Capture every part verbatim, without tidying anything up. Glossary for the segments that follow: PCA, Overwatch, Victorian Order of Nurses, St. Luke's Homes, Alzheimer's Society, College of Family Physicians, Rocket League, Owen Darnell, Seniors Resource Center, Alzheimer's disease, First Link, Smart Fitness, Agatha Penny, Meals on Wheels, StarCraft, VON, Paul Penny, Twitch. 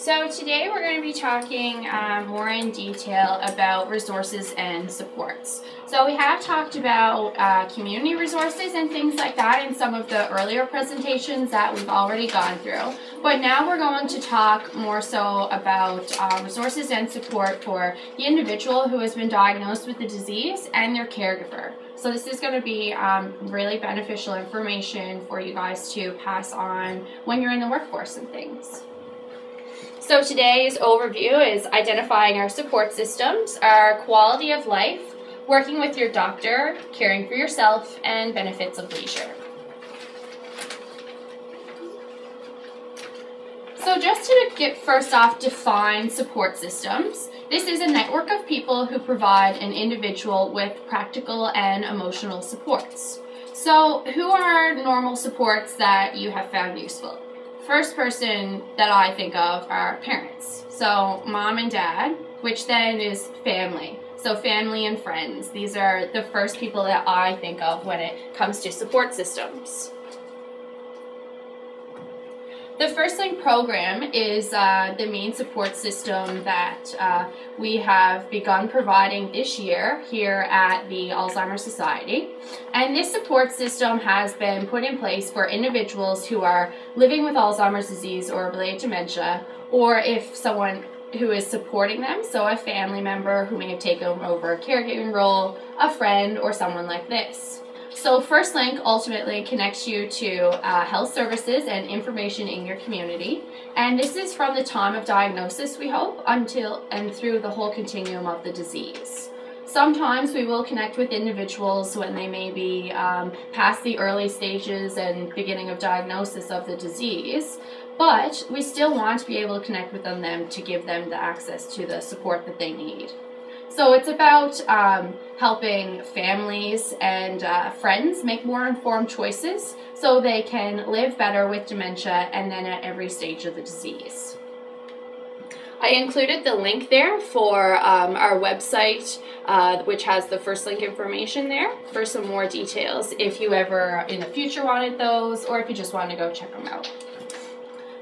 So today we're going to be talking um, more in detail about resources and supports. So we have talked about uh, community resources and things like that in some of the earlier presentations that we've already gone through. But now we're going to talk more so about uh, resources and support for the individual who has been diagnosed with the disease and their caregiver. So this is going to be um, really beneficial information for you guys to pass on when you're in the workforce and things. So today's overview is identifying our support systems, our quality of life, working with your doctor, caring for yourself, and benefits of leisure. So just to get first off, define support systems. This is a network of people who provide an individual with practical and emotional supports. So who are normal supports that you have found useful? First person that I think of are parents. So mom and dad, which then is family. So family and friends. These are the first people that I think of when it comes to support systems. The First Link program is uh, the main support system that uh, we have begun providing this year here at the Alzheimer's Society. And this support system has been put in place for individuals who are living with Alzheimer's disease or related dementia, or if someone who is supporting them, so a family member who may have taken over a caregiving role, a friend, or someone like this. So First Link ultimately connects you to uh, health services and information in your community. And this is from the time of diagnosis, we hope, until and through the whole continuum of the disease. Sometimes we will connect with individuals when they may be um, past the early stages and beginning of diagnosis of the disease, but we still want to be able to connect with them to give them the access to the support that they need. So it's about um, helping families and uh, friends make more informed choices so they can live better with dementia and then at every stage of the disease. I included the link there for um, our website, uh, which has the First Link information there for some more details if you ever in the future wanted those or if you just want to go check them out.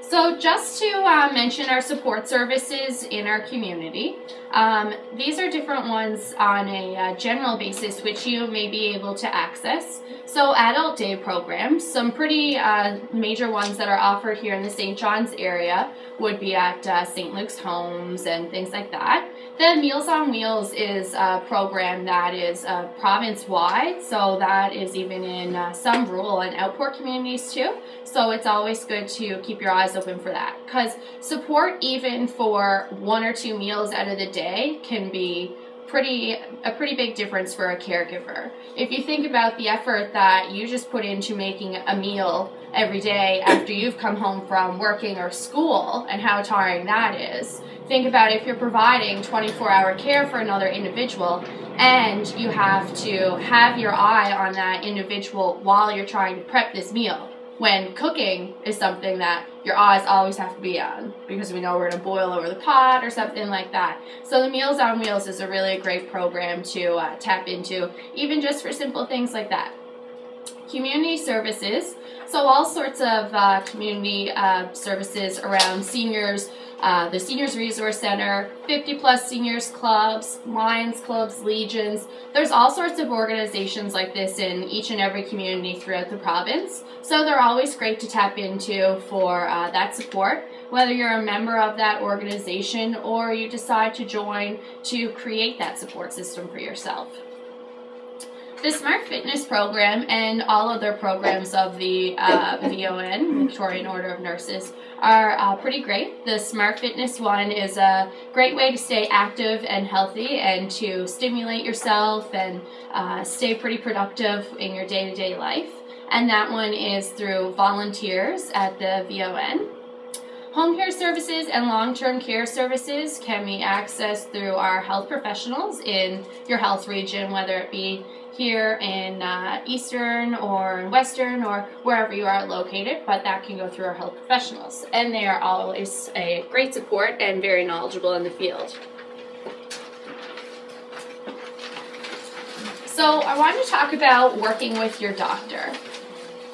So just to uh, mention our support services in our community, um, these are different ones on a uh, general basis which you may be able to access. So adult day programs, some pretty uh, major ones that are offered here in the Saint John's area would be at uh, Saint Luke's Homes and things like that. Then Meals on Wheels is a program that is uh, province-wide, so that is even in uh, some rural and outpoor communities too. So it's always good to keep your eyes open for that, because support even for one or two meals out of the day can be pretty a pretty big difference for a caregiver. If you think about the effort that you just put into making a meal every day after you've come home from working or school and how tiring that is, think about if you're providing twenty-four hour care for another individual and you have to have your eye on that individual while you're trying to prep this meal, when cooking is something that your eyes always have to be on because we know we're going to boil over the pot or something like that. So the Meals on Wheels is a really great program to uh, tap into, even just for simple things like that. Community services, so all sorts of uh, community uh, services around seniors, uh, the Seniors Resource Center, fifty plus seniors clubs, Lions clubs, legions. There's all sorts of organizations like this in each and every community throughout the province, so they're always great to tap into for uh, that support, whether you're a member of that organization or you decide to join to create that support system for yourself. The Smart Fitness program and all other programs of the uh, V O N, Victorian Order of Nurses, are uh, pretty great. The Smart Fitness one is a great way to stay active and healthy and to stimulate yourself and uh, stay pretty productive in your day-to-day life. And that one is through volunteers at the V O N. Home care services and long-term care services can be accessed through our health professionals in your health region, whether it be here in uh, Eastern or in Western or wherever you are located, but that can go through our health professionals. And they are always a great support and very knowledgeable in the field. So I want to talk about working with your doctor.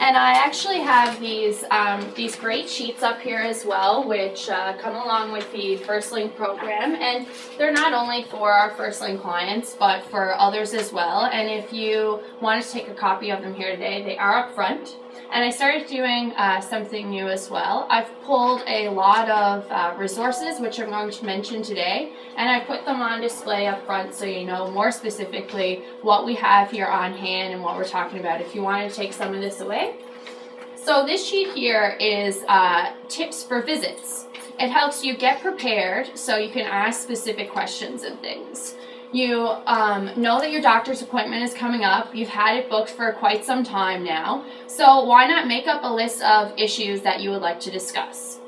And I actually have these um, these great sheets up here as well, which uh, come along with the First Link program, and they're not only for our First Link clients, but for others as well. And if you want to take a copy of them here today, they are up front. And I started doing uh, something new as well. I've pulled a lot of uh, resources, which I'm going to mention today, and I put them on display up front so you know more specifically what we have here on hand and what we're talking about if you want to take some of this away. So this sheet here is uh, tips for visits. It helps you get prepared so you can ask specific questions and things. You um, know that your doctor's appointment is coming up. You've had it booked for quite some time now. So why not make up a list of issues that you would like to discuss?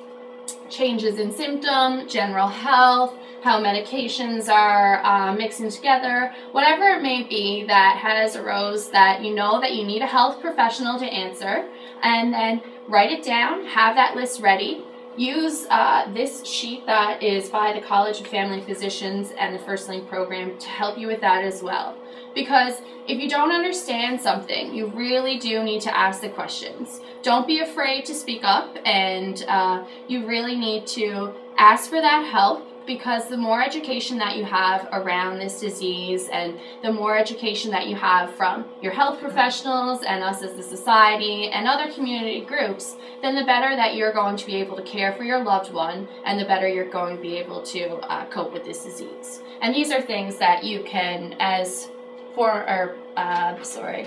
Changes in symptom, general health, how medications are uh, mixing together, whatever it may be that has arose that you know that you need a health professional to answer. And then write it down, have that list ready. Use uh, this sheet that is by the College of Family Physicians and the First Link program to help you with that as well. Because if you don't understand something, you really do need to ask the questions. Don't be afraid to speak up, and uh, you really need to ask for that help, because the more education that you have around this disease and the more education that you have from your health professionals and us as a society and other community groups, then the better that you're going to be able to care for your loved one, and the better you're going to be able to uh, cope with this disease. And these are things that you can, as for, or, uh, sorry,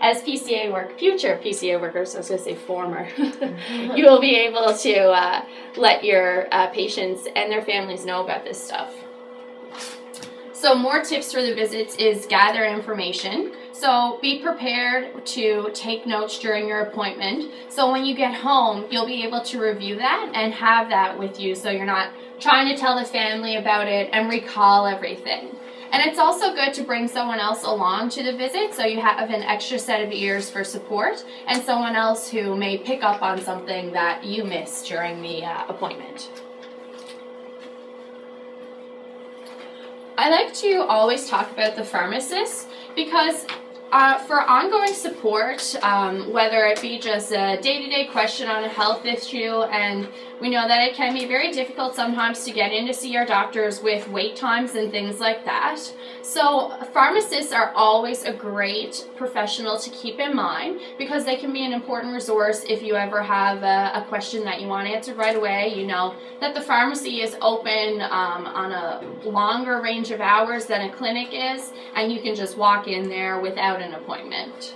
as P C A work, future P C A workers, I was going to say former, you will be able to uh, let your uh, patients and their families know about this stuff. So more tips for the visits is gather information. So be prepared to take notes during your appointment. So when you get home, you'll be able to review that and have that with you, so you're not trying to tell the family about it and recall everything. And it's also good to bring someone else along to the visit, so you have an extra set of ears for support and someone else who may pick up on something that you missed during the uh, appointment. I like to always talk about the pharmacist, because Uh, for ongoing support, um, whether it be just a day-to-day question on a health issue, and we know that it can be very difficult sometimes to get in to see our doctors with wait times and things like that. So pharmacists are always a great professional to keep in mind, because they can be an important resource if you ever have a, a question that you want answered right away. You know that the pharmacy is open um, on a longer range of hours than a clinic is, and you can just walk in there without an appointment.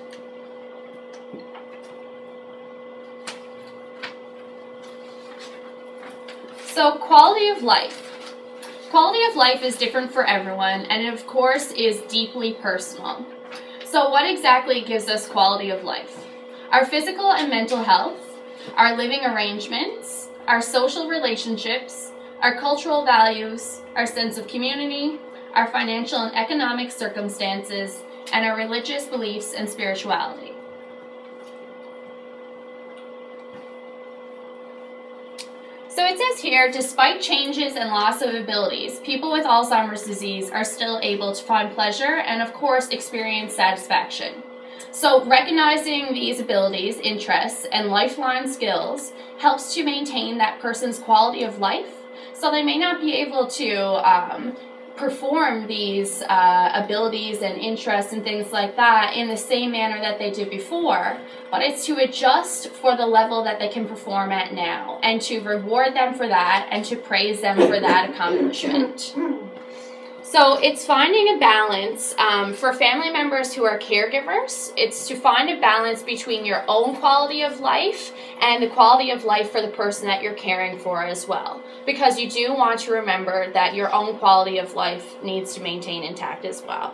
So quality of life. Quality of life is different for everyone, and it of course is deeply personal. So what exactly gives us quality of life? Our physical and mental health, our living arrangements, our social relationships, our cultural values, our sense of community, our financial and economic circumstances, and our religious beliefs and spirituality. So it says here, despite changes and loss of abilities, people with Alzheimer's disease are still able to find pleasure and, of course, experience satisfaction. So recognizing these abilities, interests, and lifelong skills helps to maintain that person's quality of life, so they may not be able to um, perform these uh, abilities and interests and things like that in the same manner that they did before, but it's to adjust for the level that they can perform at now, and to reward them for that and to praise them for that accomplishment. So it's finding a balance um, for family members who are caregivers. It's to find a balance between your own quality of life and the quality of life for the person that you're caring for as well, because you do want to remember that your own quality of life needs to maintain intact as well.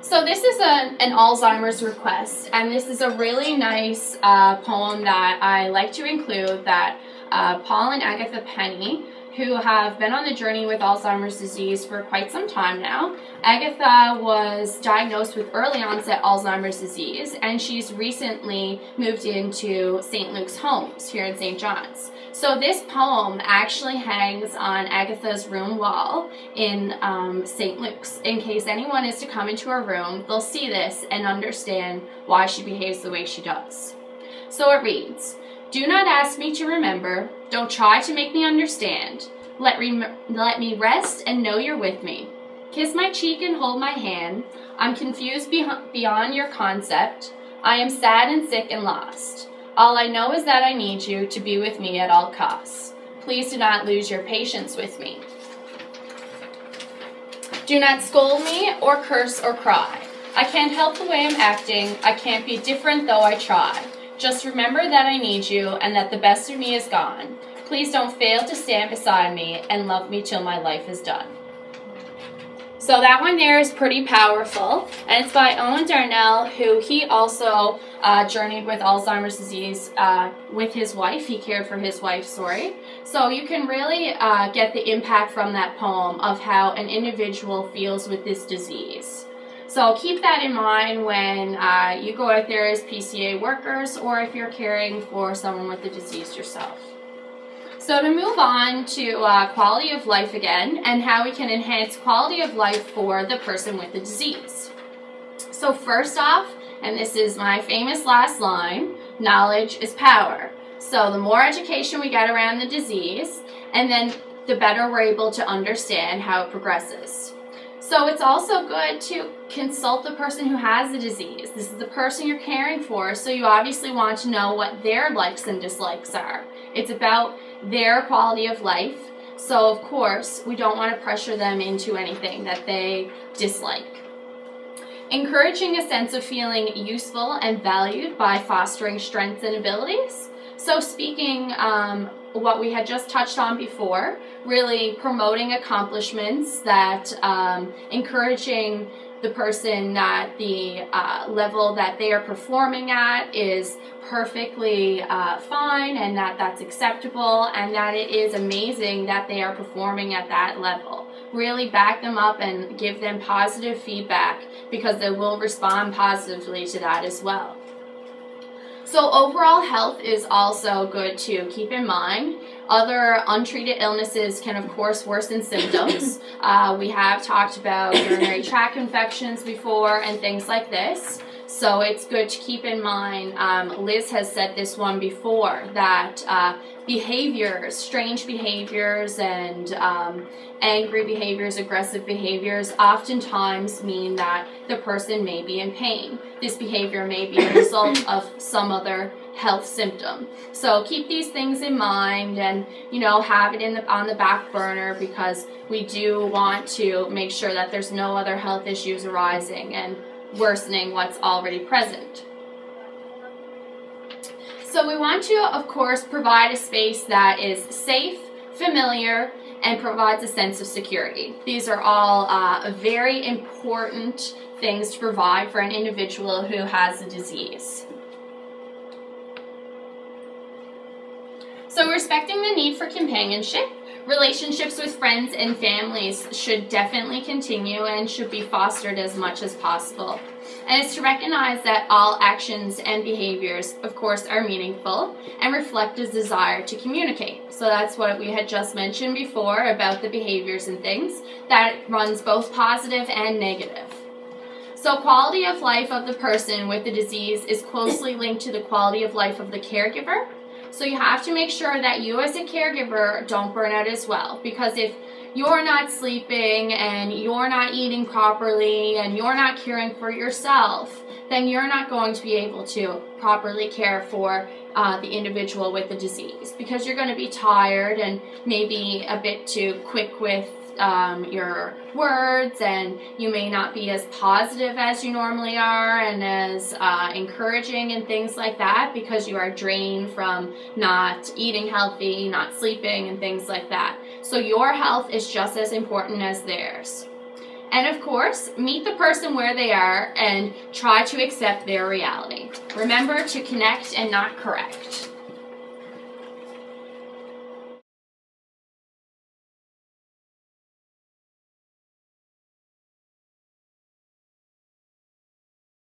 So this is a, an Alzheimer's request, and this is a really nice uh, poem that I like to include that uh, Paul and Agatha Penny, who have been on the journey with Alzheimer's disease for quite some time now. Agatha was diagnosed with early onset Alzheimer's disease, and she's recently moved into Saint Luke's Homes here in Saint John's. So this poem actually hangs on Agatha's room wall in um, Saint Luke's. In case anyone is to come into her room, they'll see this and understand why she behaves the way she does. So it reads, "Do not ask me to remember. Don't try to make me understand. Let, rem- let me rest and know you're with me. Kiss my cheek and hold my hand. I'm confused be- beyond your concept. I am sad and sick and lost. All I know is that I need you to be with me at all costs. Please do not lose your patience with me. Do not scold me or curse or cry. I can't help the way I'm acting. I can't be different though I try. Just remember that I need you and that the best of me is gone. Please don't fail to stand beside me and love me till my life is done." So that one there is pretty powerful, and it's by Owen Darnell, who he also uh, journeyed with Alzheimer's disease uh, with his wife. He cared for his wife, sorry. So you can really uh, get the impact from that poem of how an individual feels with this disease. So keep that in mind when uh, you go out there as P C A workers, or if you're caring for someone with the disease yourself. So to move on to uh, quality of life again, and how we can enhance quality of life for the person with the disease. So first off, and this is my famous last line, knowledge is power. So the more education we get around the disease, and then the better we're able to understand how it progresses. So it's also good to consult the person who has the disease. This is the person you're caring for, so you obviously want to know what their likes and dislikes are. It's about their quality of life, so of course we don't want to pressure them into anything that they dislike. Encouraging a sense of feeling useful and valued by fostering strengths and abilities. So speaking um, what we had just touched on before, really promoting accomplishments, that um, encouraging the person that the uh, level that they are performing at is perfectly uh, fine, and that that's acceptable, and that it is amazing that they are performing at that level. Really back them up and give them positive feedback, because they will respond positively to that as well. So overall health is also good to keep in mind. Other untreated illnesses can of course worsen symptoms. Uh, we have talked about urinary tract infections before and things like this. So it's good to keep in mind, um, Liz has said this one before, that uh, behaviors, strange behaviors and um, angry behaviors, aggressive behaviors oftentimes mean that the person may be in pain. This behavior may be a result of some other health symptom. So keep these things in mind, and you know, have it in the, on the back burner, because we do want to make sure that there's no other health issues arising and worsening what's already present. So we want to, of course, provide a space that is safe, familiar, and provides a sense of security. These are all uh, very important things to provide for an individual who has the disease. So respecting the need for companionship, relationships with friends and families should definitely continue and should be fostered as much as possible. And it's to recognize that all actions and behaviors, of course, are meaningful and reflect a desire to communicate. So that's what we had just mentioned before about the behaviors and things, that runs both positive and negative. So quality of life of the person with the disease is closely linked to the quality of life of the caregiver. So you have to make sure that you as a caregiver don't burn out as well, because if you're not sleeping and you're not eating properly and you're not caring for yourself, then you're not going to be able to properly care for uh, the individual with the disease, because you're going to be tired and maybe a bit too quick with um, your words, and you may not be as positive as you normally are and as uh, encouraging and things like that, because you are drained from not eating healthy, not sleeping and things like that. So your health is just as important as theirs. And of course, meet the person where they are and try to accept their reality. Remember to connect and not correct.